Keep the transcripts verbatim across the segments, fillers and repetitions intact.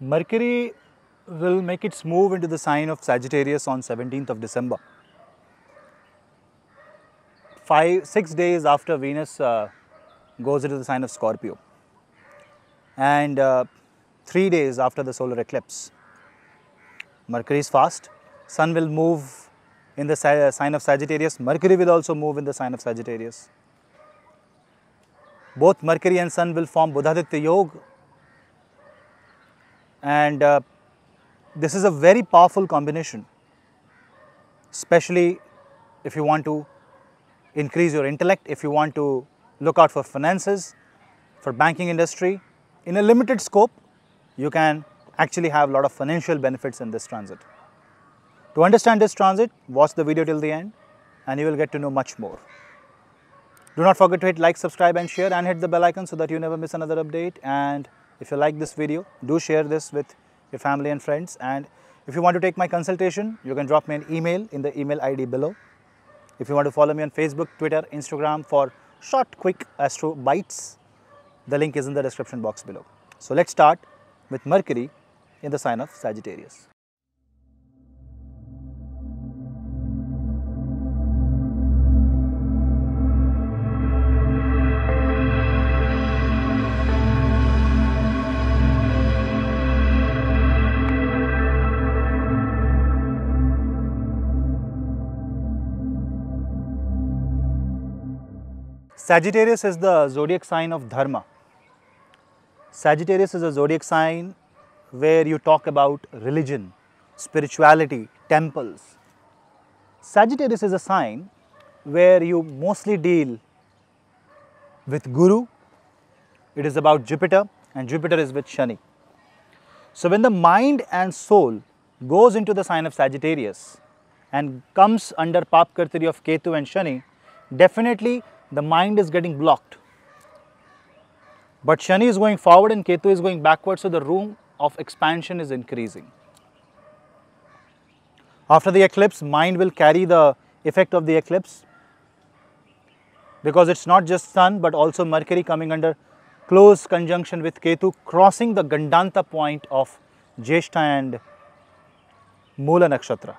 Mercury will make its move into the sign of Sagittarius on seventeenth of December. Five, six days after Venus uh, goes into the sign of Scorpio, and uh, three days after the solar eclipse. Mercury is fast. Sun will move in the sign of Sagittarius. Mercury will also move in the sign of Sagittarius. Both Mercury and Sun will form budhaditya yoga, and uh, this is a very powerful combination, especially if you want to increase your intellect, if you want to look out for finances, for banking industry. In a limited scope, you can actually have a lot of financial benefits in this transit. To understand this transit, watch the video till the end and you will get to know much more. Do not forget to hit like, subscribe and share, and hit the bell icon so that you never miss another update. And if you like this video, do share this with your family and friends. And if you want to take my consultation, you can drop me an email in the email I D below. If you want to follow me on Facebook, Twitter, Instagram for short, quick astro bites, the link is in the description box below. So let's start with Mercury in the sign of Sagittarius. Sagittarius is the zodiac sign of dharma. Sagittarius is a zodiac sign where you talk about religion, spirituality, temples. Sagittarius is a sign where you mostly deal with Guru. It is about Jupiter, and Jupiter is with Shani. So when the mind and soul goes into the sign of Sagittarius and comes under papakartiri of Ketu and Shani, definitely the mind is getting blocked, but Shani is going forward and Ketu is going backward, so the room of expansion is increasing. After the eclipse, mind will carry the effect of the eclipse, because it's not just Sun but also Mercury coming under close conjunction with Ketu, crossing the gandanta point of jeshtha and moola nakshatra.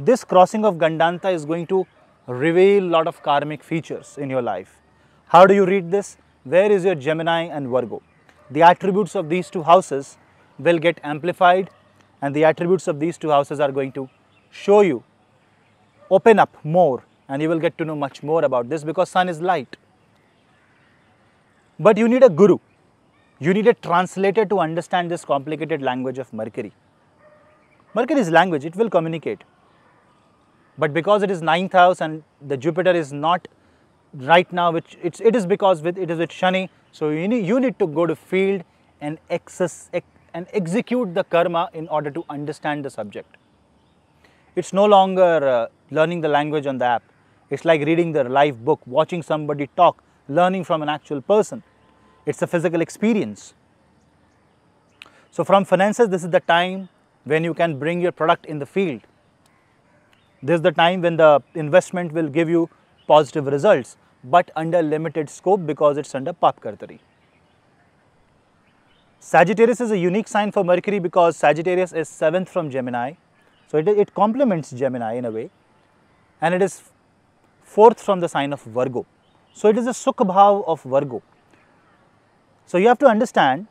This crossing of gandanta is going to reveal a lot of karmic features in your life. How do you read this? Where is your Gemini and Virgo? The attributes of these two houses will get amplified, and the attributes of these two houses are going to show you, open up more, and you will get to know much more about this, because Sun is light. But you need a guru, you need a translator to understand this complicated language of Mercury. Mercury's language, it will communicate. But because it is ninth house and the Jupiter is not right now, which it's, it is because with, it is with Shani, so you need, you need to go to field and, excess, ex, and execute the karma in order to understand the subject. It's no longer uh, learning the language on the app. It's like reading the live book, watching somebody talk, learning from an actual person. It's a physical experience. So from finances, this is the time when you can bring your product in the field. This is the time when the investment will give you positive results, but under limited scope, because it's under papakartiri. Sagittarius is a unique sign for Mercury because Sagittarius is seventh from Gemini. So it, it complements Gemini in a way, and it is fourth from the sign of Virgo. So it is the Sukh-Bhav of Virgo. So you have to understand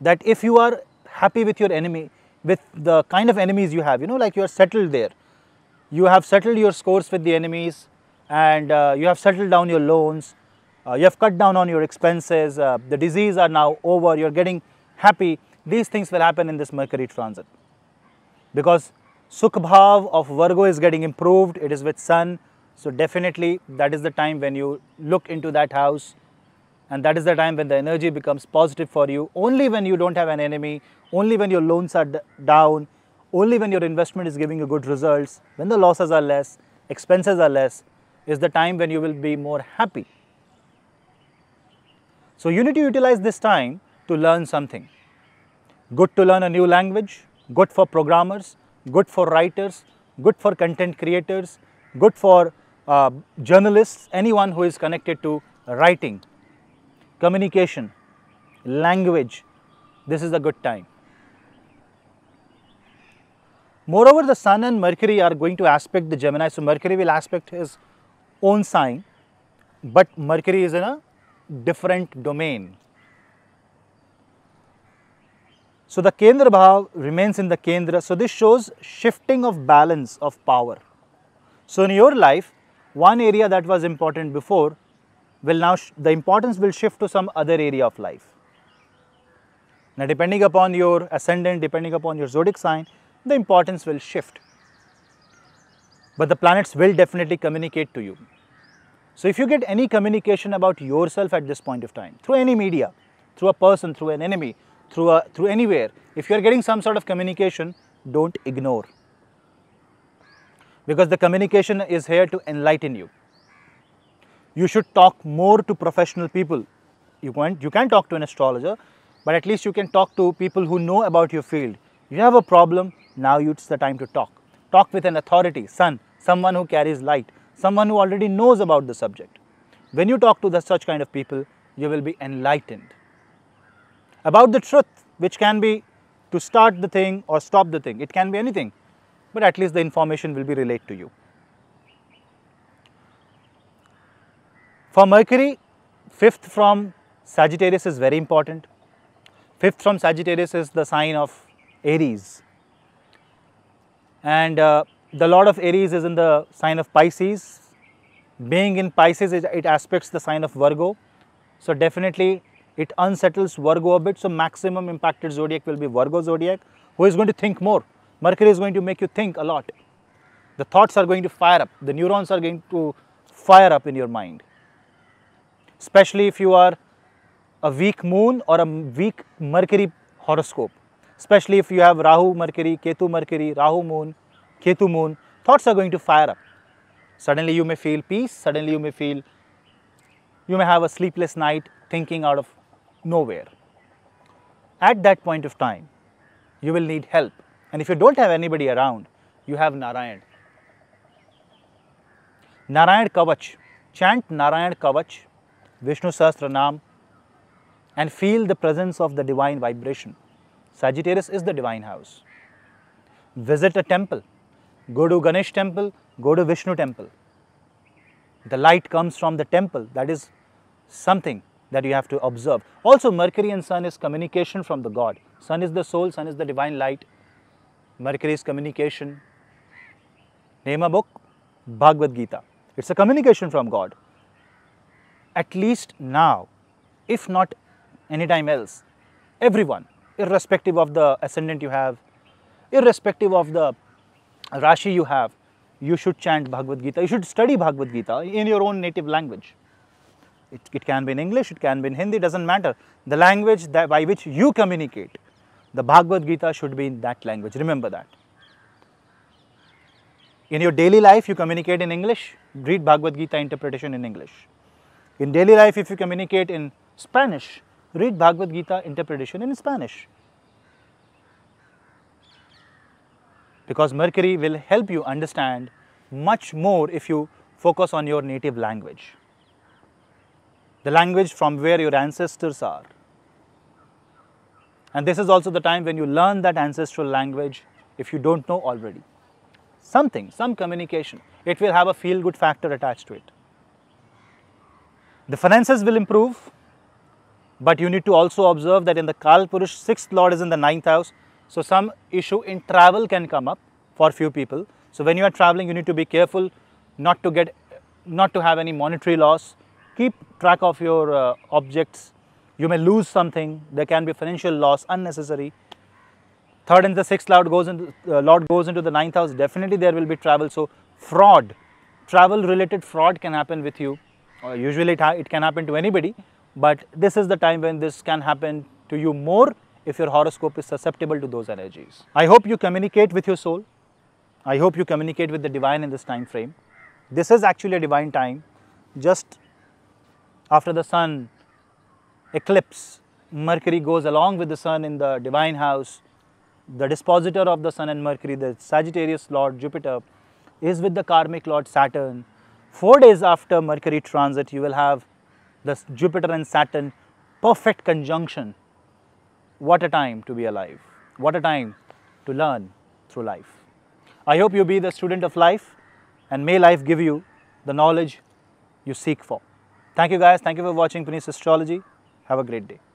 that if you are happy with your enemy, with the kind of enemies you have, you know, like you are settled there, you have settled your scores with the enemies, and uh, you have settled down your loans, uh, you have cut down on your expenses, uh, the disease are now over, you are getting happy. These things will happen in this Mercury transit, because Sukh-Bhav of Virgo is getting improved, it is with Sun. So definitely that is the time when you look into that house, and that is the time when the energy becomes positive for you, only when you don't have an enemy, only when your loans are down, only when your investment is giving you good results, when the losses are less, expenses are less, is the time when you will be more happy. So you need to utilize this time to learn something. Good to learn a new language, good for programmers, good for writers, good for content creators, good for uh, journalists, anyone who is connected to writing, communication, language, this is a good time. Moreover, the Sun and Mercury are going to aspect the Gemini, so Mercury will aspect his own sign, but Mercury is in a different domain. So the Kendra Bhav remains in the Kendra, so this shows shifting of balance of power. So in your life, one area that was important before will now, the importance will shift to some other area of life. Now depending upon your ascendant, depending upon your zodiac sign, the importance will shift. But the planets will definitely communicate to you. So if you get any communication about yourself at this point of time, through any media, through a person, through an enemy, through, a, through anywhere, if you are getting some sort of communication, don't ignore. Because the communication is here to enlighten you. You should talk more to professional people. You can't, you can talk to an astrologer, but at least you can talk to people who know about your field. You have a problem, now it's the time to talk. Talk with an authority, sun, someone who carries light, someone who already knows about the subject. When you talk to the, such kind of people, you will be enlightened about the truth, which can be to start the thing or stop the thing. It can be anything, but at least the information will be relayed to you. For Mercury, fifth from Sagittarius is very important. Fifth from Sagittarius is the sign of Aries. And uh, the Lord of Aries is in the sign of Pisces. Being in Pisces, it, it aspects the sign of Virgo. So definitely, it unsettles Virgo a bit, so maximum impacted zodiac will be Virgo zodiac, who is going to think more. Mercury is going to make you think a lot. The thoughts are going to fire up. The neurons are going to fire up in your mind. Especially if you are a weak moon or a weak Mercury horoscope. Especially if you have Rahu Mercury, Ketu Mercury, Rahu moon, Ketu moon, thoughts are going to fire up. Suddenly you may feel peace, suddenly you may feel, you may have a sleepless night thinking out of nowhere. At that point of time, you will need help. And if you don't have anybody around, you have Narayana. Narayana kavach. Chant Narayana kavach, Vishnu Shastra Naam, and feel the presence of the divine vibration. Sagittarius is the divine house. Visit a temple. Go to Ganesh temple, go to Vishnu temple. The light comes from the temple. That is something that you have to observe. Also, Mercury and Sun is communication from the God. Sun is the soul, Sun is the divine light. Mercury is communication. Name a book, Bhagavad Gita. It's a communication from God. At least now, if not anytime else, everyone, irrespective of the ascendant you have, irrespective of the Rashi you have, you should chant Bhagavad Gita. You should study Bhagavad Gita in your own native language. It, it can be in English, it can be in Hindi, it doesn't matter. The language that, by which you communicate, the Bhagavad Gita should be in that language. Remember that. In your daily life, you communicate in English, read Bhagavad Gita interpretation in English. In daily life, if you communicate in Spanish, read Bhagavad Gita interpretation in Spanish. Because Mercury will help you understand much more if you focus on your native language. The language from where your ancestors are. And this is also the time when you learn that ancestral language if you don't know already. Something, some communication, it will have a feel-good factor attached to it. The finances will improve, but you need to also observe that in the Kal Purush, sixth Lord is in the ninth house. So some issue in travel can come up for few people. So when you are traveling, you need to be careful not to get, not to have any monetary loss. Keep track of your uh, objects. You may lose something, there can be financial loss, unnecessary. Third and the sixth Lord goes into, uh, Lord goes into the ninth house, definitely there will be travel. So fraud, travel related fraud can happen with you. Uh, usually it, it can happen to anybody, but this is the time when this can happen to you more if your horoscope is susceptible to those energies. I hope you communicate with your soul. I hope you communicate with the divine in this time frame. This is actually a divine time, just after the sun eclipse, Mercury goes along with the Sun in the divine house. The dispositor of the Sun and Mercury, the Sagittarius Lord Jupiter, is with the karmic Lord Saturn. Four days after Mercury transit, you will have the Jupiter and Saturn perfect conjunction What a time to be alive. What a time to learn through life. I hope you be the student of life, and may life give you the knowledge you seek for. Thank you guys. Thank you for watching Puneet's Astrology. Have a great day.